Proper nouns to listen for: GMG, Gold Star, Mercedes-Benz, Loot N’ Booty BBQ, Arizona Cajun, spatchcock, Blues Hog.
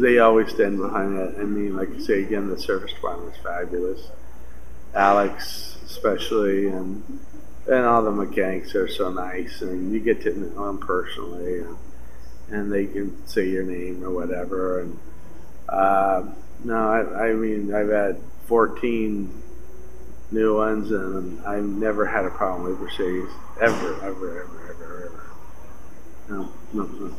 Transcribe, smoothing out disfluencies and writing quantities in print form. They always stand behind that. I mean, like I say again, the service department is fabulous. Alex especially, and all the mechanics are so nice, and you get to know them personally, and they can say your name or whatever. And I mean, I've had 14 new ones, and I've never had a problem with Mercedes ever. No.